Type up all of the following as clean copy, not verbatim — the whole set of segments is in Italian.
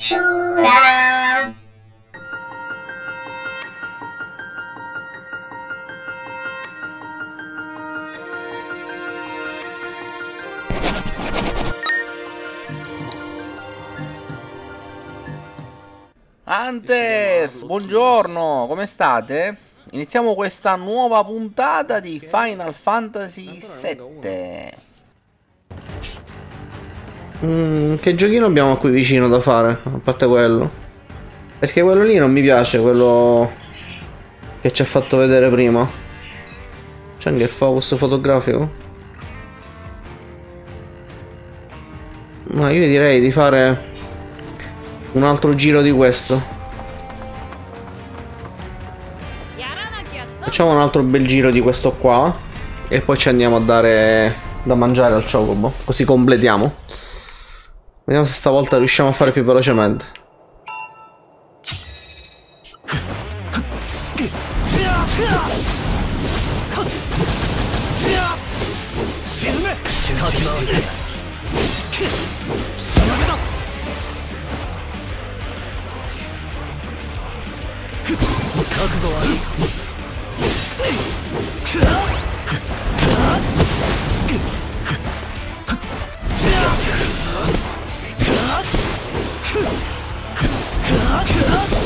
Shura! Antes, buongiorno, come state? Iniziamo questa nuova puntata di Final Fantasy VII. Che giochino abbiamo qui vicino da fare? A parte quello, perché quello lì non mi piace, quello che ci ha fatto vedere prima. C'è anche il focus fotografico. Ma io direi di fare un altro giro di questo. Facciamo un altro bel giro di questo qua e poi ci andiamo a dare da mangiare al Chocobo, così completiamo. Vediamo se stavolta riusciamo a fare più velocemente.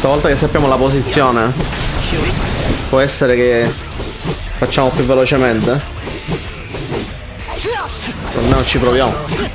Stavolta che sappiamo la posizione, può essere che facciamo più velocemente. Almeno ci proviamo.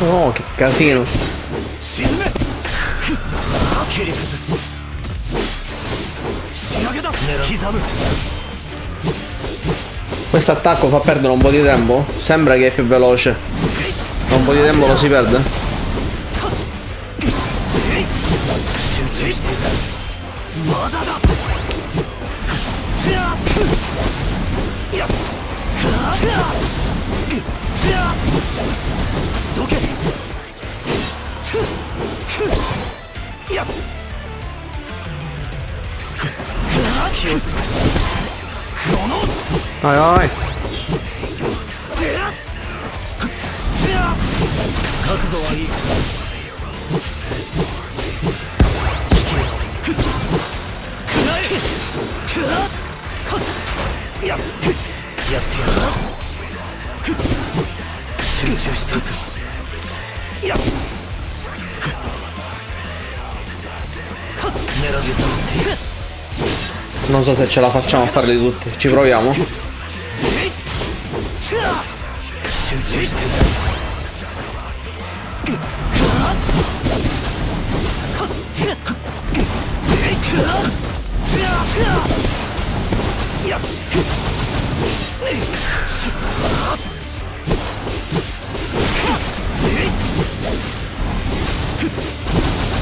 Oh, che casino. Questo attacco fa perdere un po' di tempo. Sembra che è più veloce, ma un po' di tempo lo si perde. Vai. Non so se ce la facciamo a farli tutti, ci proviamo.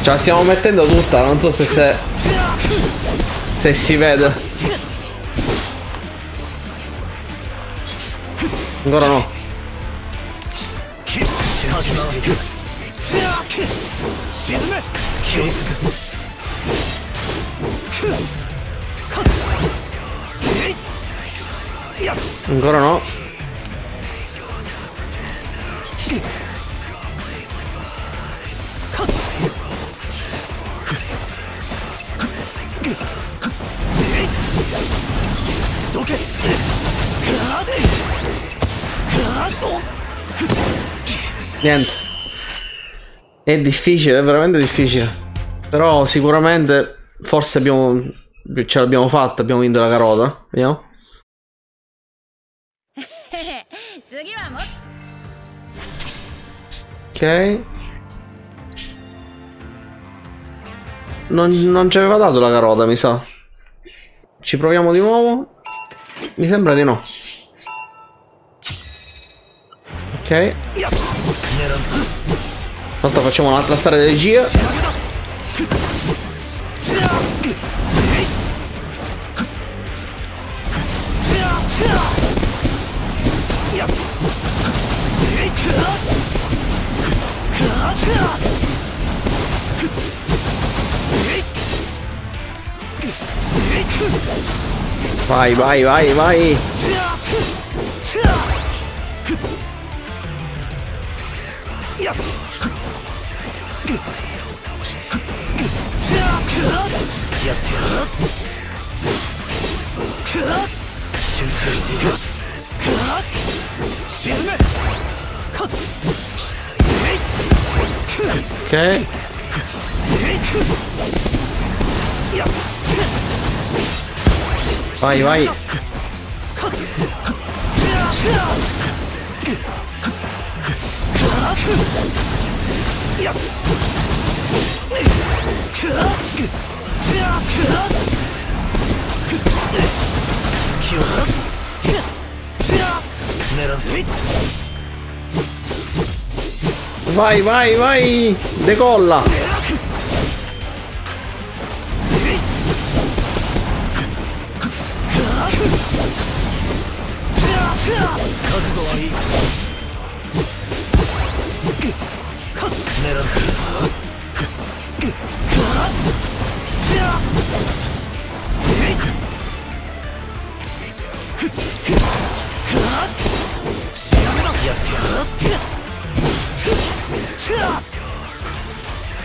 Ce la stiamo mettendo tutta, non so se si vede. Ancora no. Ancora no. Niente. È difficile, è veramente difficile. Però sicuramente forse ce l'abbiamo fatta, abbiamo vinto la carota. Vediamo. Ok. Non ci aveva dato la carota, mi sa. Ci proviamo di nuovo? Mi sembra di no. Ok. Tanto facciamo un'altra strada di regia. Vai, vai, vai, vai. Ok. Vai, vai. Vai, vai, vai. Decolla.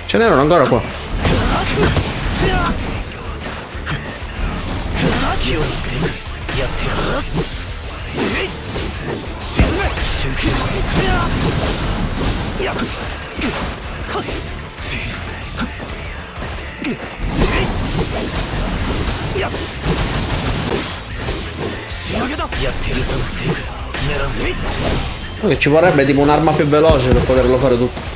Ce n'erano ancora qua. Che ci vorrebbe tipo un'arma più veloce per poterlo fare tutto.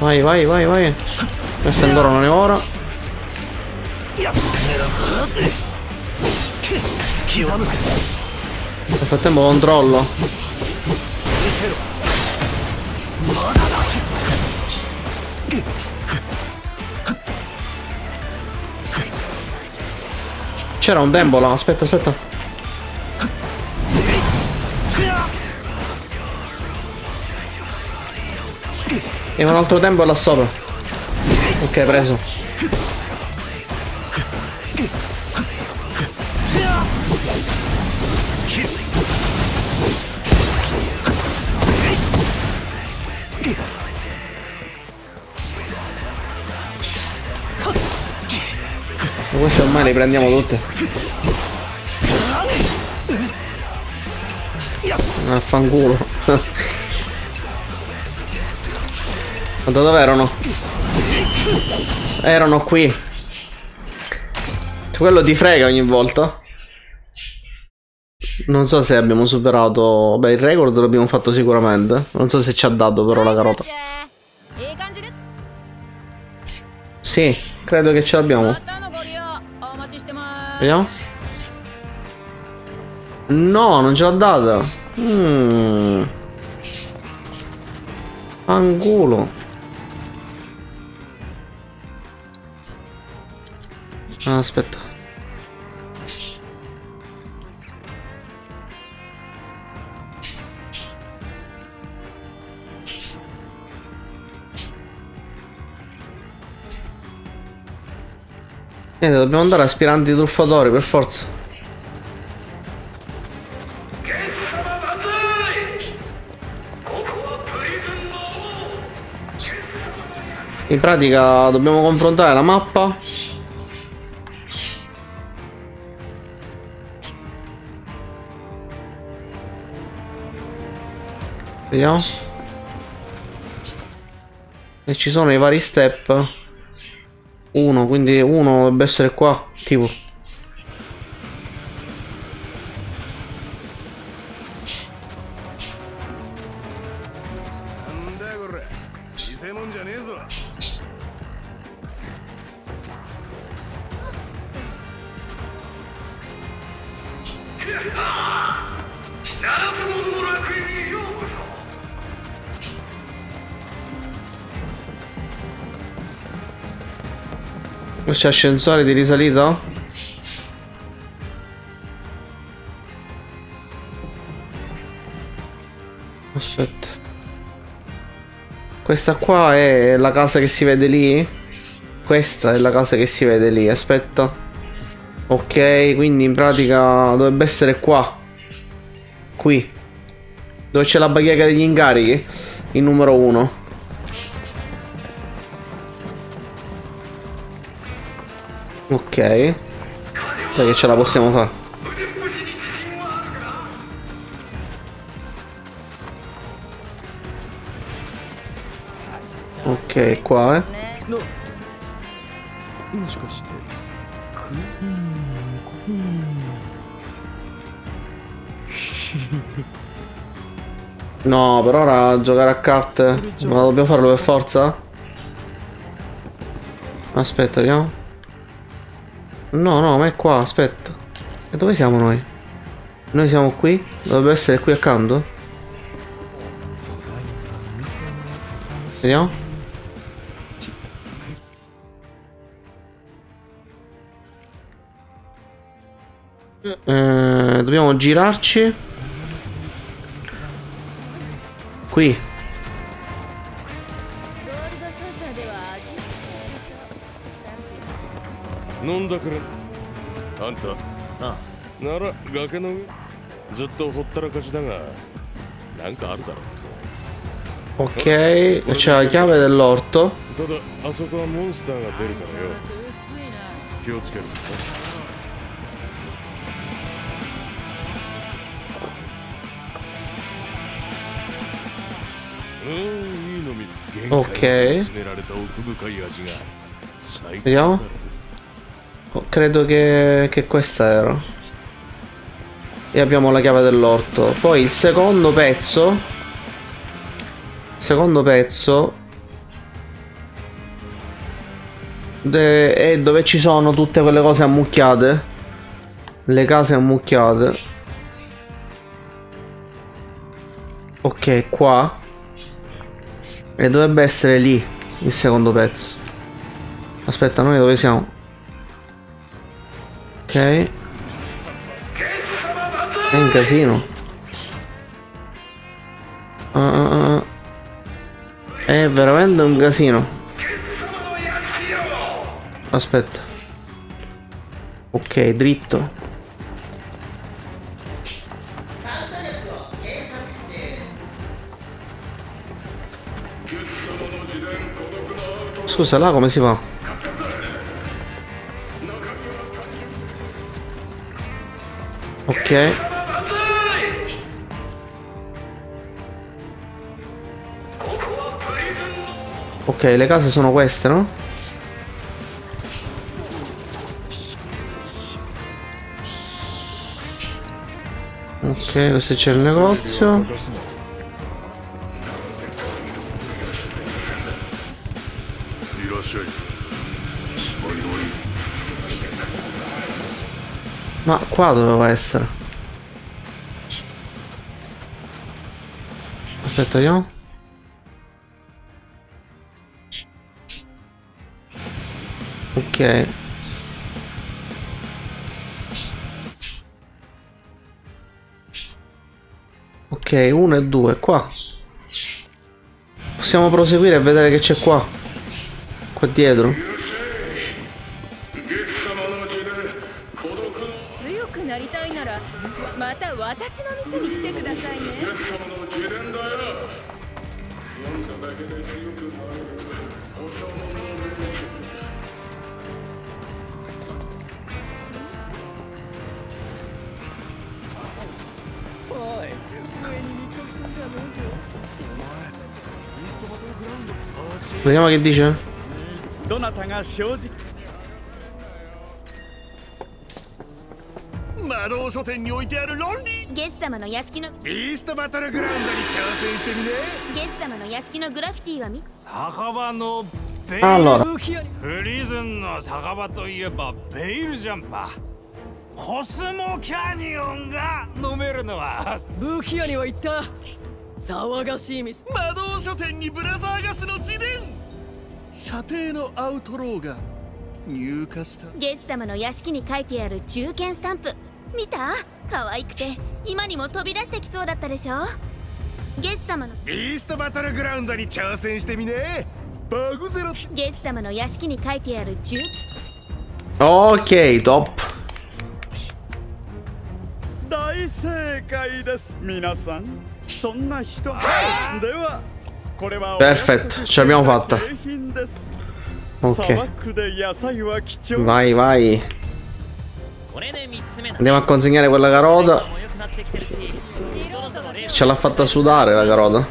Vai, vai, vai, vai. Questa ancora non è ora. Nel frattempo controllo. C'era un dembola, aspetta, aspetta. E un altro dembola là sopra. Ok, preso. Queste ormai le prendiamo tutte. Affanculo. Ma da dove erano? Erano qui. Quello ti frega ogni volta. Non so se abbiamo superato. Beh, il record l'abbiamo fatto sicuramente. Non so se ci ha dato però la carota. Sì, credo che ce l'abbiamo. Vediamo. No, non ce l'ha data. Angulo. Aspetta. Dobbiamo andare aspiranti truffatori per forza. In pratica dobbiamo confrontare la mappa. Vediamo. E ci sono i vari step. Uno, quindi uno dovrebbe essere qua, tipo. せえもんじゃねえぞ。C'è ascensore di risalita? Aspetta. Questa qua è la casa che si vede lì? Questa è la casa che si vede lì, aspetta. Ok, quindi in pratica dovrebbe essere qua. Qui. Dove c'è la bacheca degli incarichi? Il numero 1. Ok, dai che ce la possiamo fare. Ok, qua no, per ora giocare a carte. Ma dobbiamo farlo per forza? Aspetta, vediamo. No, no, ma è qua, aspetta. E dove siamo noi? Noi siamo qui? Dovrebbe essere qui accanto? Vediamo. Dobbiamo girarci. Qui. Ok, c'è la chiave dell'orto. Ok, vediamo. Credo che questa era. E abbiamo la chiave dell'orto. Poi il secondo pezzo. È dove ci sono tutte quelle cose ammucchiate. Le case ammucchiate. Ok, qua. E dovrebbe essere lì il secondo pezzo. Aspetta, noi dove siamo? Ok, è un casino. È veramente un casino. Aspetta. Ok, dritto. Scusa, là come si fa? Ok. Ok, le case sono queste, no? Ok, questo c'è il negozio. Ma qua doveva essere. Aspetta, io. Ok. Ok, 1 e 2, qua. Possiamo proseguire e vedere che c'è qua. Qua dietro. Vediamo che dice. 波動書店に置いてある論理ゲス様の屋敷のビーストバトルグラウンドに挑戦してみねゲス様の屋敷のグラフィティは見酒場のベールフリズンの酒場といえばベールジャンパーコスモキャニオンが飲めるのは武器屋には言った騒がしいミス魔導書店にブラザーガスの自伝射程のアウトローが入荷したゲス様の屋敷に書いてある中堅スタンプ見た可愛くて今にも飛び出してきそうだったでしょゲス様のビーストバトルグラウンドに挑戦してみねバグゼロゲス様の屋敷に書いてある中 OK トップ大正解です皆さんそんな人ではこれは Perfetto ci abbiamo fatta ok vai vai andiamo a consegnare quella carota ce l'ha fatta sudare la carota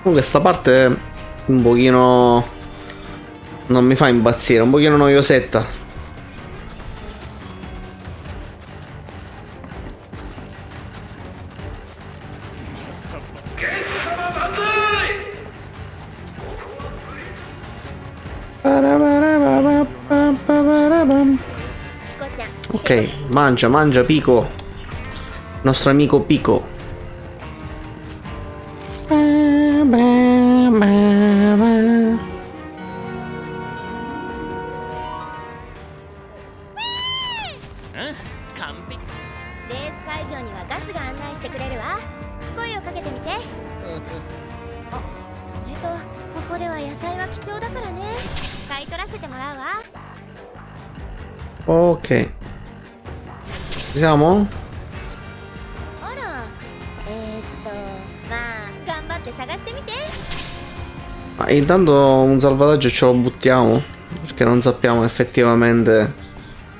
comunque sta parte un pochino non mi fa impazzire un pochino noiosetta ok mangia mangia Pico nostro amico Pico ok ci siamo? Ma intanto un salvataggio ce lo buttiamo perché non sappiamo effettivamente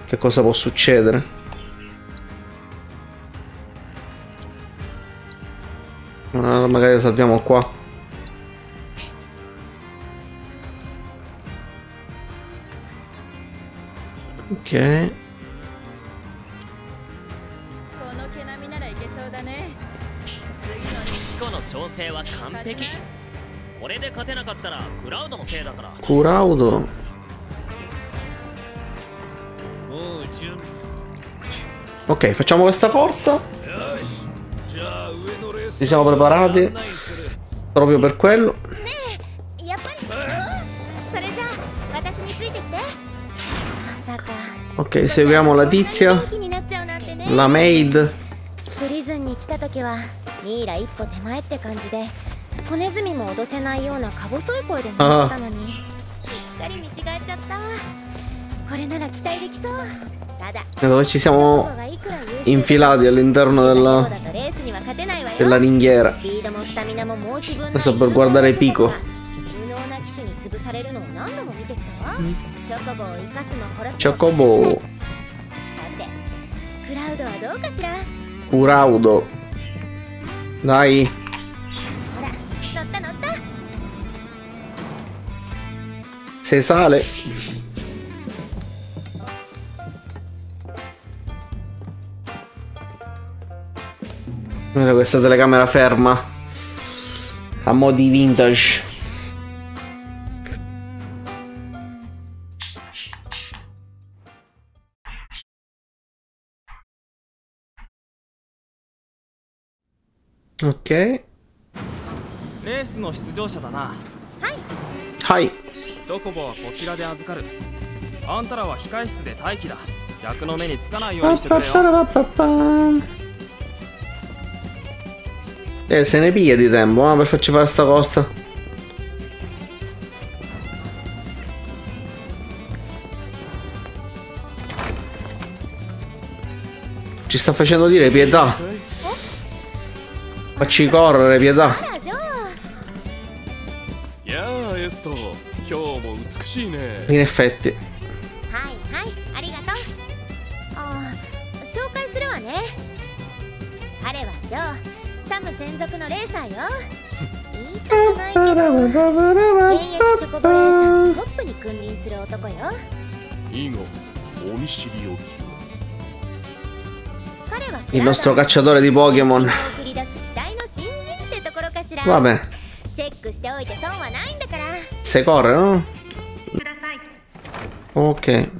che cosa può succedere allora, magari salviamo qua ok Curaudo ok facciamo questa corsa ci siamo preparati proprio per quello ok seguiamo la tizia la maid ah. Dove ci siamo infilati all'interno della ringhiera adesso per guardare Pico Chocobo Curaudo dai se sale guarda questa telecamera ferma a mo' di vintage ok レースの出場者だなはいチョコボはこちらで預かるあんたらは控室で待機だ逆の目につかないようにしてくれよ se ne piglia di tempo per farci fare sta cosa ci sta facendo dire pietà Facci correre, pietà. In effetti. わね。彼はジョー、サム専属のレーサーよ。言いたくないけど、現役チョコボレーサーのトップに君臨する男よ。以後、お見知りおきを。 Il nostro cacciatore di Pokémon. Vabbè. Se corre, no? Ok.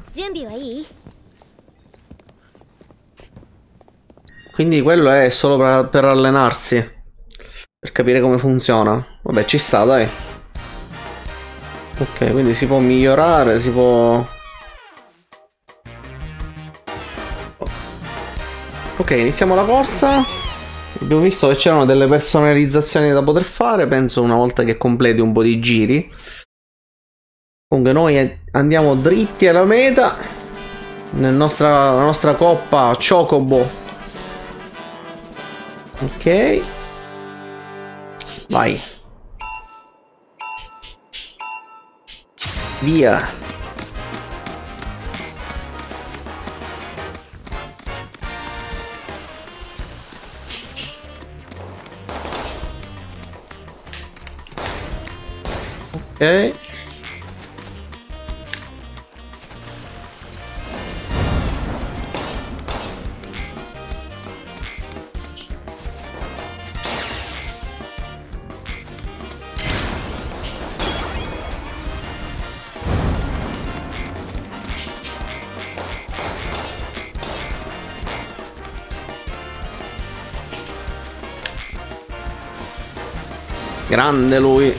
Quindi quello è solo per allenarsi. Per capire come funziona. Vabbè, ci sta, dai. Ok, quindi si può migliorare, si può... Ok, iniziamo la corsa. Abbiamo visto che c'erano delle personalizzazioni da poter fare, penso, una volta che completi un po' di giri. Comunque noi andiamo dritti alla meta. La nostra coppa Chocobo. Ok. Vai. Via. Ok. Grande lui.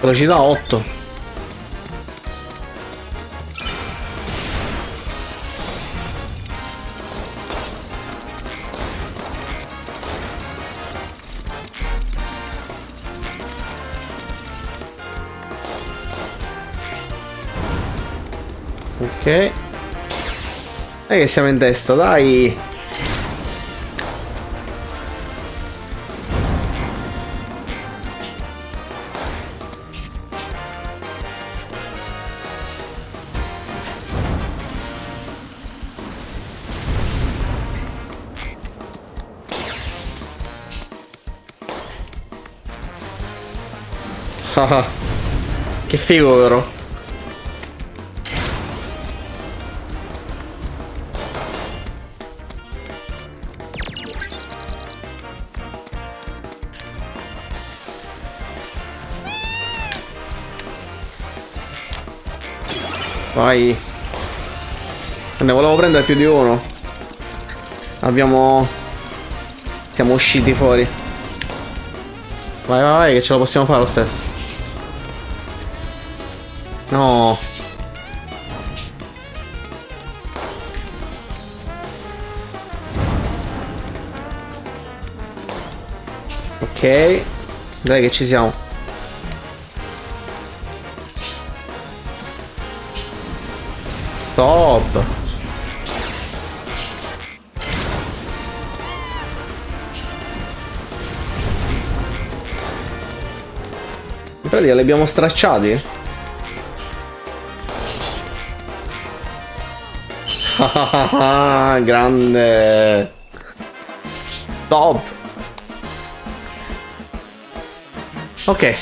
Velocità 8. Ok. Dai che siamo in testa, dai. Che figo, vero? Vai. Ne volevo prendere più di uno. Siamo usciti fuori. Vai, vai, vai, che ce la possiamo fare lo stesso. No. Ok. Dai che ci siamo. Top. In pratica li abbiamo stracciati. Grande. Top. Ok.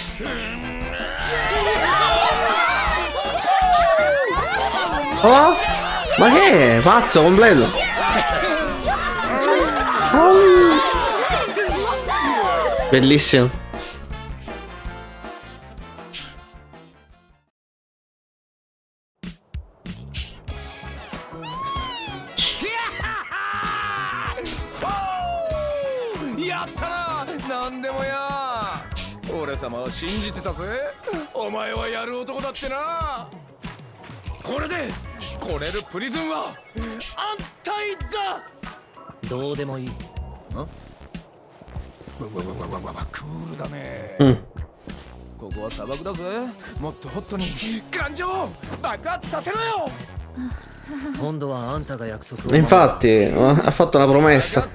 Oh, ma che è? Pazzo completo. Oh. Bellissimo. Infatti, ha fatto la promessa.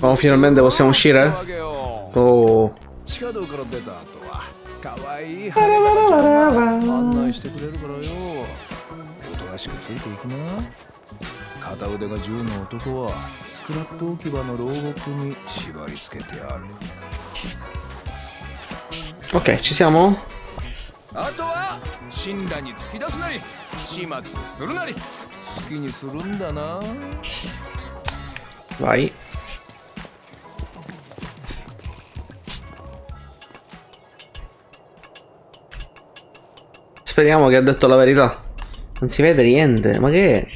Oh, finalmente possiamo uscire? Oh. Ok, ci siamo? Vai. Speriamo che ha detto la verità. Non si vede niente, ma che è?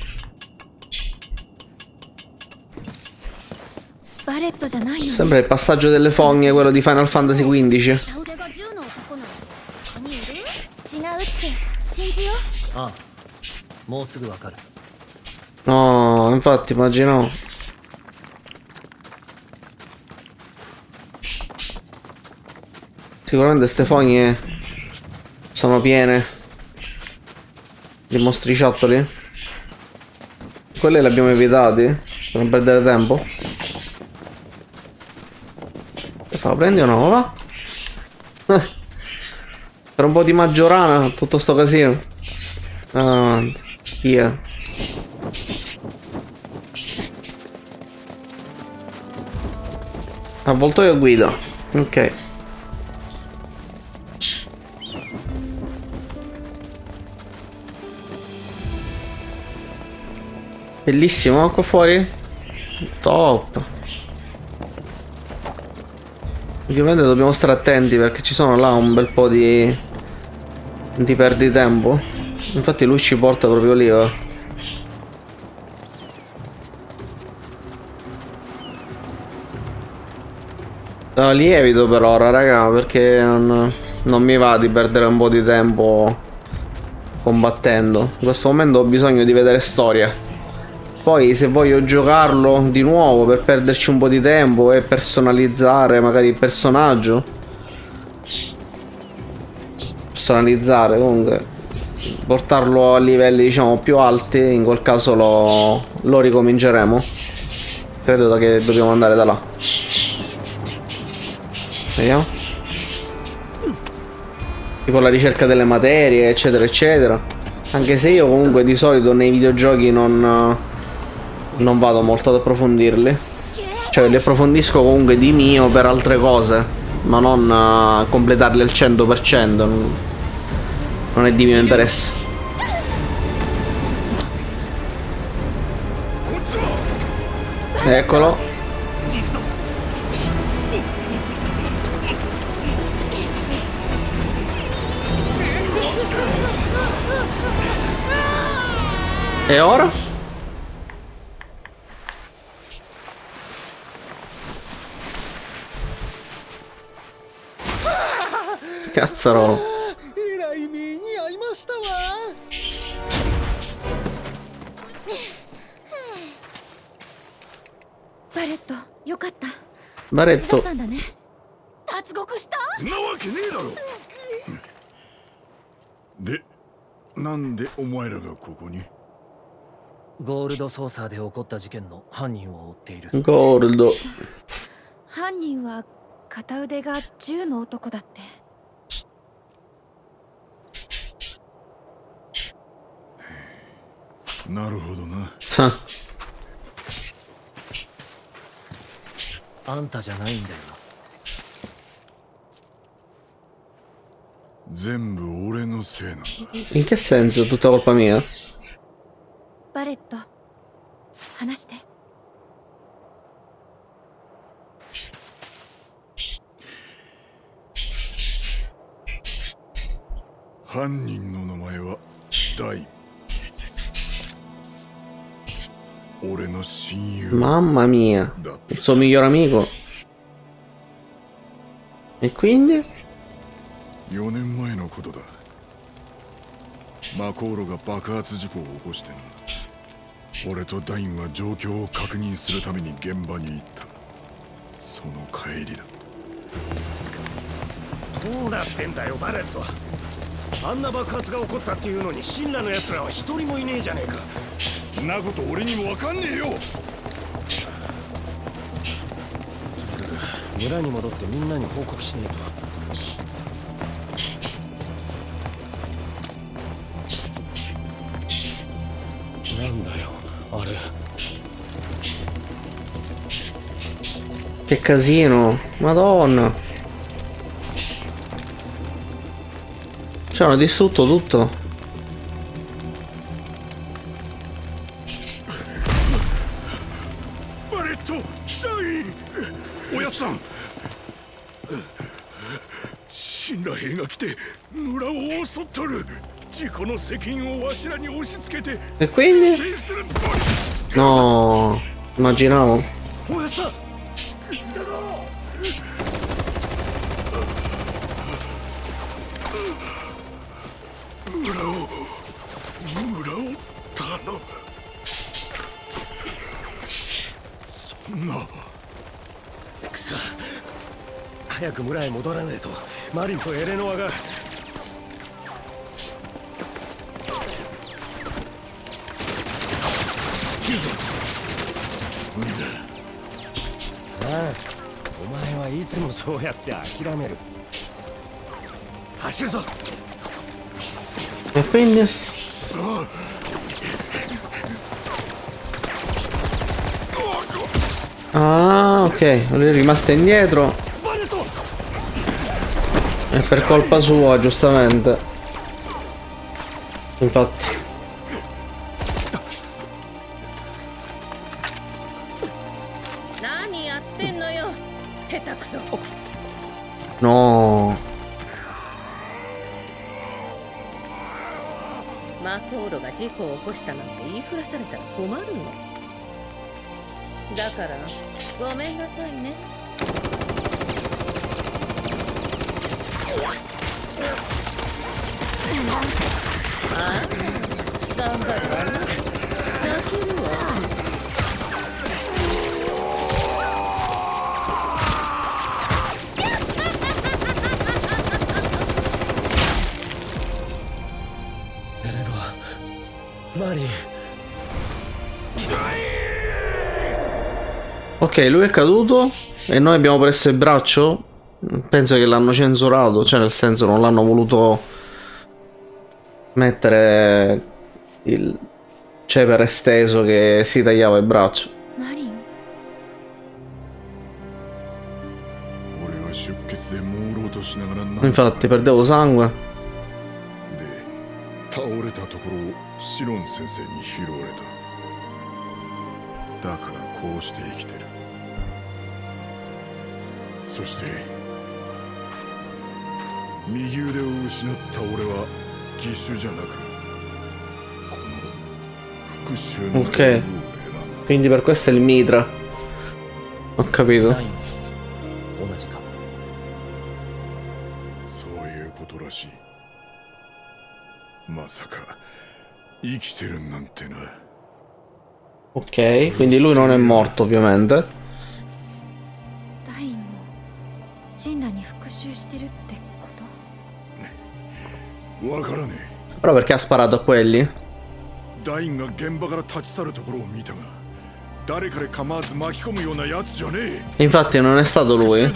Sembra il passaggio delle fogne, quello di Final Fantasy XV. No, infatti immaginavo. Sicuramente ste fogne sono piene di mostriciattoli. Quelli li abbiamo evitati per non perdere tempo. Che fa? Prendi o no? Va? Per un po' di maggiorana tutto sto casino. Avanti. Via. Avvoltoio e guida. Ok. Bellissimo qua fuori. Top. Ovviamente dobbiamo stare attenti perché ci sono là un bel po' di perditempo. Infatti lui ci porta proprio lì, va. Lievito per ora, raga, perché non mi va di perdere un po' di tempo combattendo. In questo momento ho bisogno di vedere storia. Poi se voglio giocarlo di nuovo per perderci un po' di tempo e personalizzare magari il personaggio. Personalizzare comunque. Portarlo a livelli diciamo più alti, in quel caso lo ricominceremo. Credo che dobbiamo andare da là. Vediamo. Tipo la ricerca delle materie eccetera eccetera. Anche se io comunque di solito nei videogiochi non vado molto ad approfondirli. Cioè li approfondisco comunque di mio per altre cose, ma non completarli al 100%. Non è di mio interesse. Eccolo. E ora? Cazzaro. Barretto. Goldo. なるほどな。あんたじゃないんだよ。全部俺のせいなんだ。In che senso? Tutta colpa mia? バレット、話して。犯人の名前はダイ。 Mamma mia, il suo miglior amico. E quindi? 魔航路が爆発事故を起こしてな。俺とダインは状況を確認するために現場に行った。その帰りだ。どうなってんだよバレット。あんな爆発が起こったっていうのにシンラの奴らは一人もいねえじゃねえか。そんなこと俺にもわかんねえよ。村に戻ってみんなに報告しねえと。 Che casino, madonna. Cioè hanno distrutto tutto. Barretto, dai! Oya-san! Shinra兵が来て村を襲っとる。事故の責任をわしらに押し付けて。E quindi? No, immaginavo. Oya-san! E quindi? Ah, ok, è rimasta indietro. E per colpa sua, giustamente. Infatti. No. Ma Koro che il ciclo ha fatto non è stato commaruno. だからごめんなさいね。あ、頑張るわ。泣けるわ。エレノア、マリー。 Ok, lui è caduto e noi abbiamo preso il braccio. Penso che l'hanno censurato, cioè nel senso non l'hanno voluto mettere il cepero esteso che si tagliava il braccio. Infatti perdevo sangue. Da そして右腕を失った俺は義手じゃなくこの復讐の道具を選んだ。 Quindi per questo è il mitra. Ho capito. そういうことらしい。まさか生きてるなんてな。 Ok, quindi lui non è morto ovviamente. Però perché ha sparato a quelli? Infatti non è stato lui.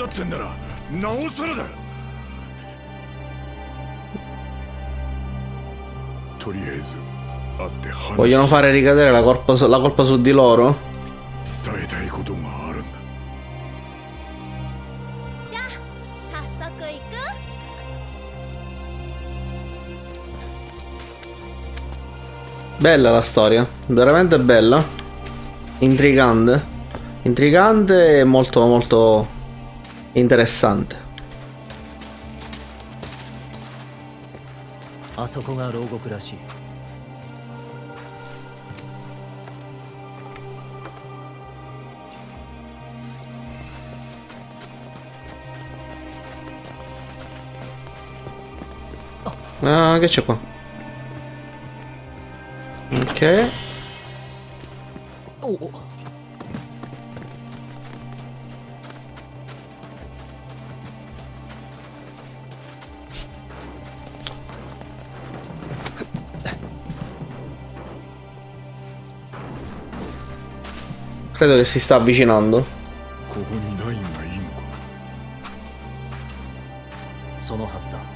Vogliono fare ricadere la colpa su di loro? Bella la storia, veramente bella. Intrigante. Intrigante e molto molto interessante. Ah, che c'è qua? Ok. Oh. Credo che si sta avvicinando. Sono hasta.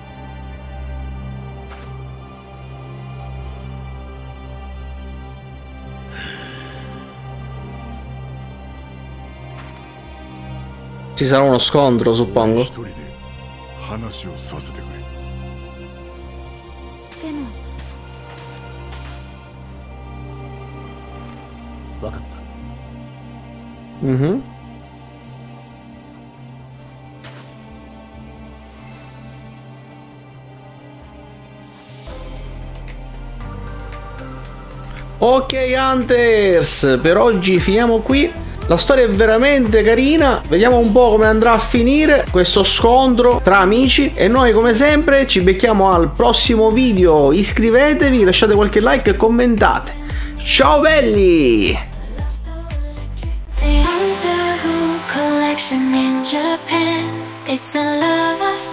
Ci sarà uno scontro, suppongo. Mm-hmm. Ok Hunters, per oggi finiamo qui. La storia è veramente carina. Vediamo un po' come andrà a finire questo scontro tra amici. E noi come sempre ci becchiamo al prossimo video. Iscrivetevi, lasciate qualche like e commentate. Ciao belli! In Japan, it's a love affair.